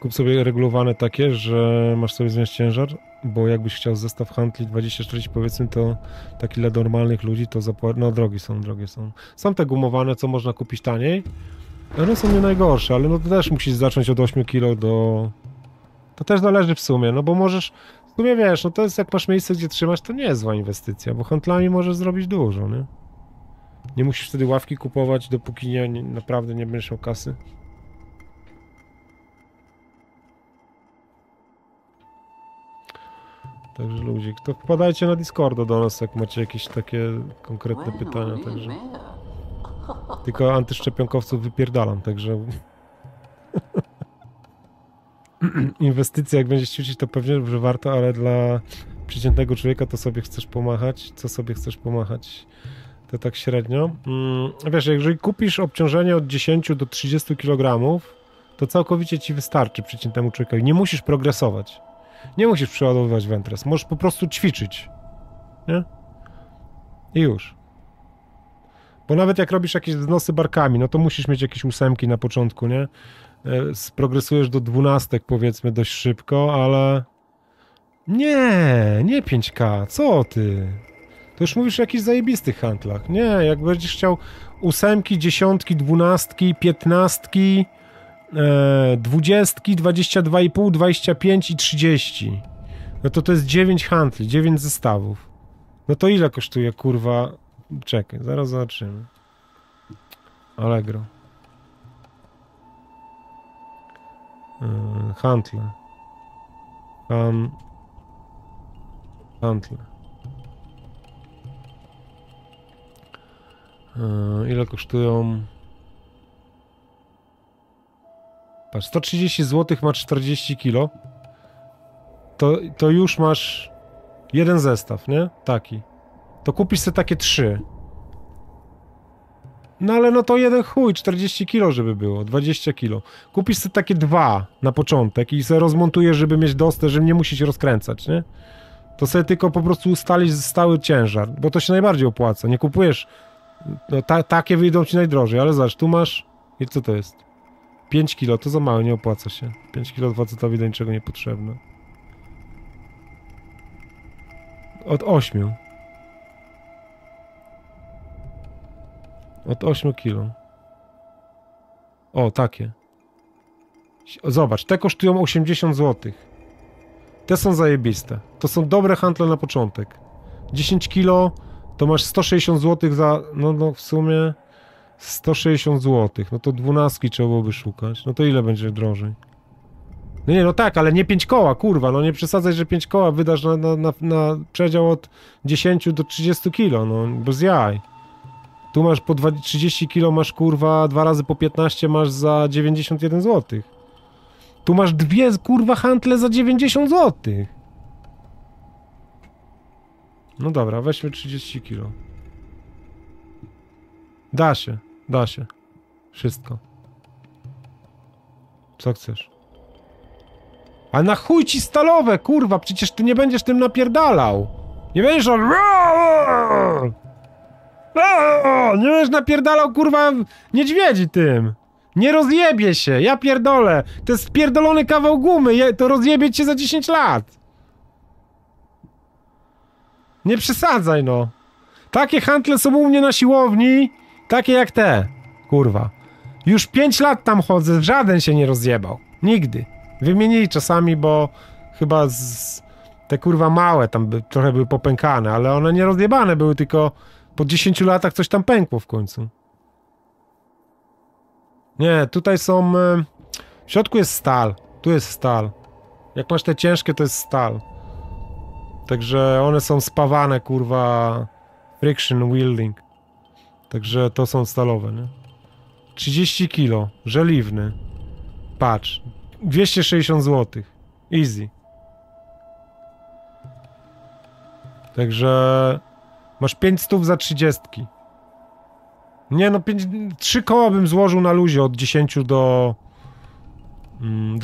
Kup sobie regulowane takie, że masz sobie znieść ciężar, bo jakbyś chciał zestaw handli 20-40 powiedzmy, to taki dla normalnych ludzi to no drogie są. Są te gumowane, co można kupić taniej, one są nie najgorsze, ale no to też musisz zacząć od 8 kg do... To też należy w sumie, no bo możesz... W sumie wiesz, no to jest jak masz miejsce, gdzie trzymasz, to nie jest zła inwestycja, bo handlami możesz zrobić dużo, nie? Nie musisz wtedy ławki kupować, dopóki naprawdę nie będziesz miał kasy. Także ludzie, to wpadajcie na Discorda do nas, jak macie jakieś takie konkretne pytania, także... Tylko antyszczepionkowców wypierdalam, także... Inwestycje, jak będziesz ćwiczyć, to pewnie, że warto, ale dla przeciętnego człowieka to sobie chcesz pomachać. Co sobie chcesz pomachać? To tak średnio. Wiesz, jeżeli kupisz obciążenie od 10 do 30 kg, to całkowicie ci wystarczy przeciętnemu człowiekowi. Nie musisz progresować. Nie musisz przeładowywać Ventres, możesz po prostu ćwiczyć, nie? I już. Bo nawet jak robisz jakieś wznosy barkami, no to musisz mieć jakieś 8 na początku, nie? Sprogresujesz do 12 powiedzmy dość szybko, ale... Nie 5K, co ty? To już mówisz o jakichś zajebistych handlach. Nie, jak będziesz chciał 8, 10, 12, 15... 20, 22,5, 25 i 30. No to jest 9 handli, 9 zestawów. No to ile kosztuje, kurwa? Czekaj, zaraz zobaczymy. Allegro. Handle. Handle. Ile kosztują... 130 zł ma 40 kg, to już masz jeden zestaw, nie? Taki. To kupisz sobie takie 3. No ale no to jeden chuj, 40 kg żeby było, 20 kg. Kupisz sobie takie 2 na początek i sobie rozmontujesz, żeby mieć dostęp, żeby nie musieć rozkręcać, nie? To sobie tylko po prostu ustalisz stały ciężar, bo to się najbardziej opłaca. Nie kupujesz, no takie wyjdą ci najdrożej, ale zobacz, tu masz, i co to jest? 5 kg to za mało, nie opłaca się. 5 kg facetowi do niczego niepotrzebne. Od 8. Od 8 kg. O, takie. Zobacz, te kosztują 80 zł. Te są zajebiste. To są dobre handle na początek. 10 kg to masz 160 zł za... No w sumie... 160 zł, no to 12 trzeba byłoby szukać, no to ile będzie drożej? No nie, no tak, ale nie 5 koła, kurwa, no nie przesadzaj, że 5 koła wydasz na przedział od 10 do 30 kilo, no bez jaj. Tu masz po 30 kilo masz, kurwa, 2 razy po 15 masz za 91 zł. Tu masz dwie, kurwa, hantle za 90 zł. No dobra, weźmy 30 kilo. Da się. Wszystko. Co chcesz? A na chuj ci stalowe, kurwa, przecież ty nie będziesz tym napierdalał. Nie będziesz on... Nie będziesz napierdalał, kurwa, niedźwiedzi tym. Nie rozjebie się, ja pierdolę. To jest spierdolony kawał gumy, to rozjebie cię za 10 lat. Nie przesadzaj, no. Takie hantle są u mnie na siłowni, takie jak te, kurwa. Już 5 lat tam chodzę, żaden się nie rozjebał. Nigdy. Wymienili czasami, bo chyba te kurwa małe tam trochę były popękane, ale one nie rozjebane były, tylko po 10 latach coś tam pękło w końcu. Nie, tutaj są... W środku jest stal. Tu jest stal. Jak masz te ciężkie, to jest stal. Także one są spawane, kurwa... Friction wielding. Także to są stalowe, nie? 30 kilo, żeliwny. Patrz. 260 zł. Easy. Także... Masz 500 za 30. Nie no, 3 koła bym złożył na luzie od 10 do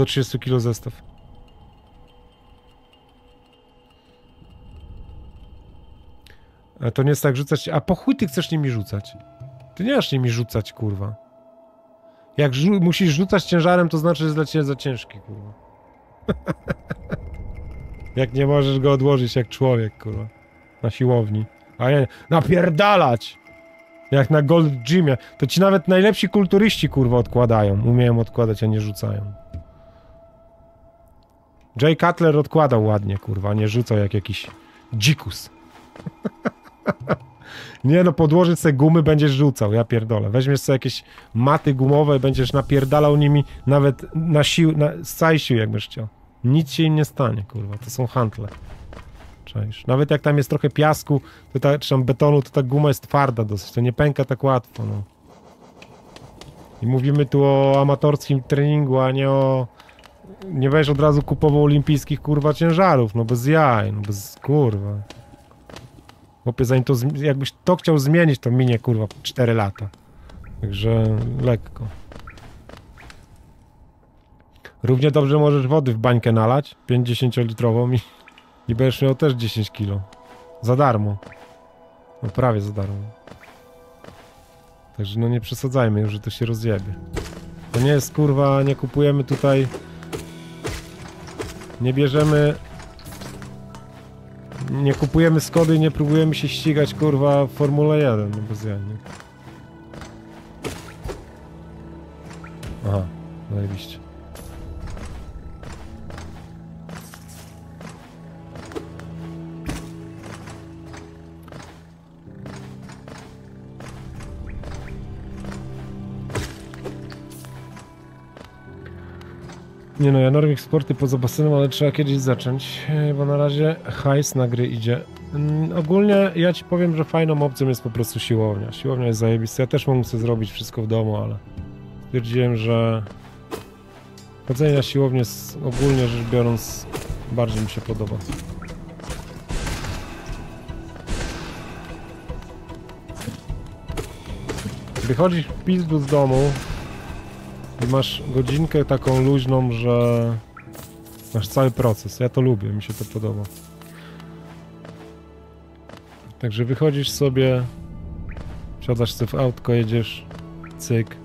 30 kilo zestaw. A to nie jest tak rzucać... A po chuj ty chcesz nimi rzucać? Ty nie masz nimi rzucać, kurwa. Jak musisz rzucać ciężarem, to znaczy, że jest dla ciebie za ciężki, kurwa. Jak nie możesz go odłożyć jak człowiek, kurwa. Na siłowni. A nie, napierdalać! Jak na Gold Gymie. To ci nawet najlepsi kulturyści, kurwa, odkładają. Umieją odkładać, a nie rzucają. Jay Cutler odkładał ładnie, kurwa. Nie rzucał jak jakiś dzikus. Nie no, podłożyć sobie gumy, będziesz rzucał, ja pierdolę. Weźmiesz sobie jakieś maty gumowe i będziesz napierdalał nimi nawet z całej siły, jak będziesz chciał. Nic się im nie stanie, kurwa, to są hantle. Czaisz? Nawet jak tam jest trochę piasku, to czy tam betonu, to ta guma jest twarda dosyć, to nie pęka tak łatwo, no. I mówimy tu o amatorskim treningu, a nie o... Nie weź od razu kupował olimpijskich, kurwa, ciężarów, no bez jaj, no bez, kurwa. Chłopie, zanim to, jakbyś to chciał zmienić, to minie, kurwa, 4 lata. Także lekko. Równie dobrze możesz wody w bańkę nalać, 50-litrową i będziesz miał też 10 kilo. Za darmo. No prawie za darmo. Także no nie przesadzajmy już, że to się rozjebie. To nie jest, kurwa, nie kupujemy tutaj... Nie bierzemy... Nie kupujemy Skody i nie próbujemy się ścigać, kurwa, w Formule 1, no bo zjadnie. Aha, zajebiście. Nie no, ja normik sporty poza basenem, ale trzeba kiedyś zacząć, bo na razie hajs na gry idzie. Ogólnie ja ci powiem, że fajną opcją jest po prostu siłownia. Siłownia jest zajebista, ja też mogę sobie zrobić wszystko w domu, ale stwierdziłem, że chodzenie na siłownię jest ogólnie rzecz biorąc bardziej mi się podoba. Wychodzisz w pizdu z domu i masz godzinkę taką luźną, że masz cały proces. Ja to lubię, mi się to podoba. Także wychodzisz sobie, wsiadasz sobie w autko, jedziesz, cyk.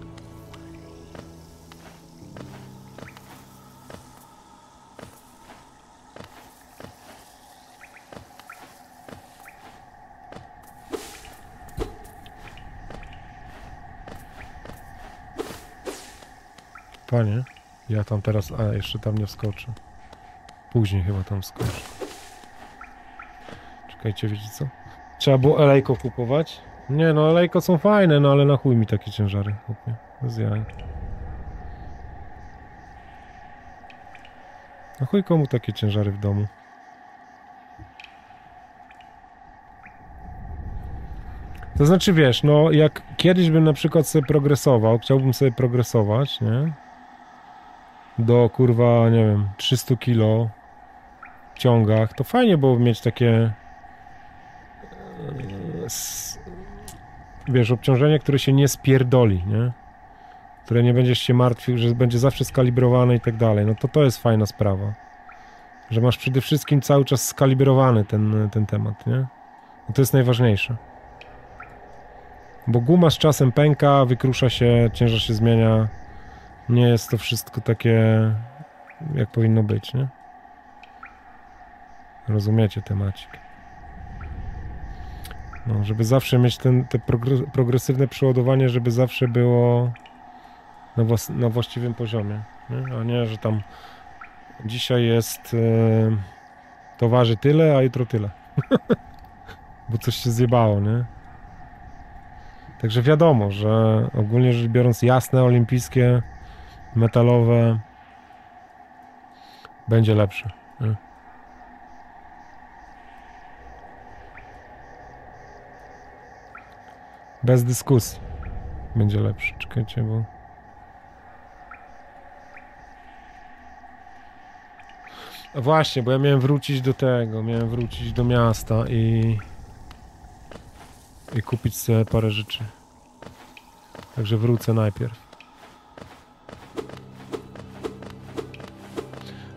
Panie, ja tam teraz... A, jeszcze tam nie wskoczę. Później chyba tam wskoczę. Czekajcie, wiecie co? Trzeba było elejko kupować. Nie no, elejko są fajne, no ale na chuj mi takie ciężary. Bez jaj. A chuj komu takie ciężary w domu? To znaczy, wiesz, no jak kiedyś bym na przykład sobie progresował, chciałbym sobie progresować, nie? Do kurwa, nie wiem, 300 kilo w ciągach, to fajnie było mieć takie, wiesz, obciążenie, które się nie spierdoli, nie? Które nie będziesz się martwił, że będzie zawsze skalibrowane i tak dalej. No to to jest fajna sprawa. Że masz przede wszystkim cały czas skalibrowany ten temat, nie? No to jest najważniejsze. Bo guma z czasem pęka, wykrusza się, ciężar się zmienia. Nie jest to wszystko takie, jak powinno być, nie? Rozumiecie temacik. No, żeby zawsze mieć te progresywne przeładowanie, żeby zawsze było na właściwym poziomie, nie? A nie, że tam dzisiaj jest to waży tyle, a jutro tyle. Bo coś się zjebało, nie? Także wiadomo, że ogólnie rzecz biorąc jasne, olimpijskie, metalowe będzie lepsze, nie? Bez dyskusji będzie lepsze. Czekajcie, bo... A właśnie, bo ja miałem wrócić do tego, miałem wrócić do miasta i kupić sobie parę rzeczy. Także wrócę najpierw.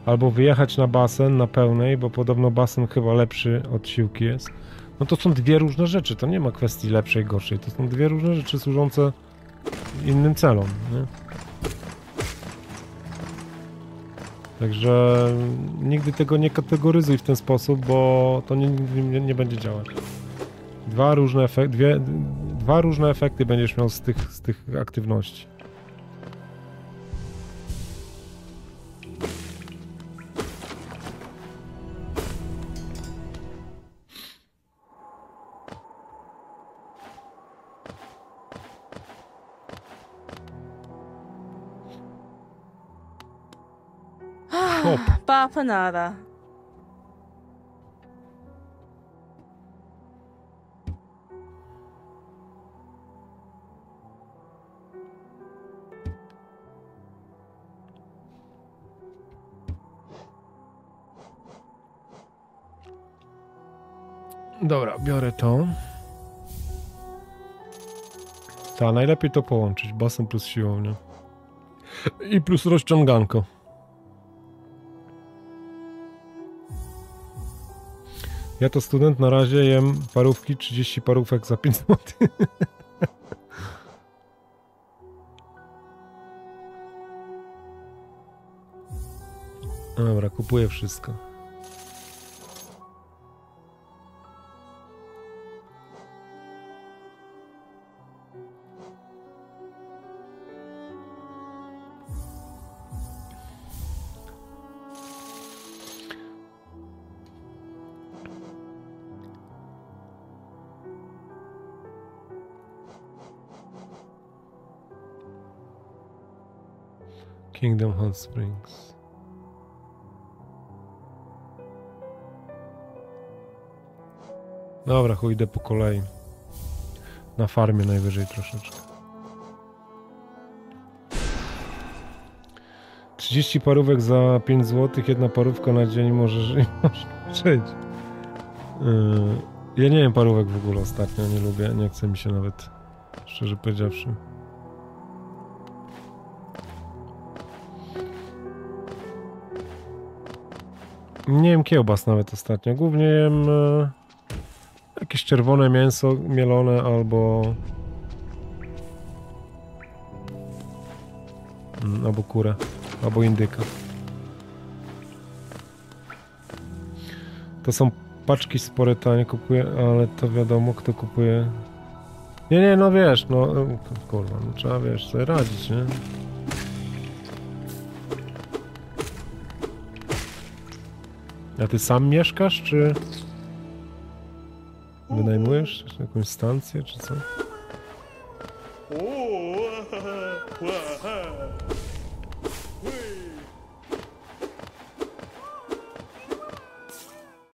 Albo wyjechać na basen na pełnej, bo podobno basen chyba lepszy od siłki jest. No to są dwie różne rzeczy, to nie ma kwestii lepszej, gorszej. To są dwie różne rzeczy służące innym celom, nie? Także nigdy tego nie kategoryzuj w ten sposób, bo to nie będzie działać. Dwa różne efekty będziesz miał z tych aktywności. Panada. Dobra, biorę to. Ta, najlepiej to połączyć, basen plus siłownia i plus rozciąganko. Ja to student, na razie jem parówki, 30 parówek za 5 zł. Dobra, kupuję wszystko. Kingdom Hot Springs. Dobra, chuj, idę po kolei. Na farmie najwyżej troszeczkę. 30 parówek za 5 zł, jedna parówka na dzień może żyć. Ja nie wiem parówek w ogóle ostatnio, nie lubię, nie chce mi się nawet, szczerze powiedziawszy. Nie jem kiełbas nawet ostatnio. Głównie jem jakieś czerwone mięso mielone albo kurę, albo indyka. To są paczki spore, tanie kupuję, ale to wiadomo kto kupuje. Nie, no wiesz, no kurwa, no trzeba, wiesz, sobie radzić, nie? A ty sam mieszkasz, czy wynajmujesz jakąś stancję, czy co?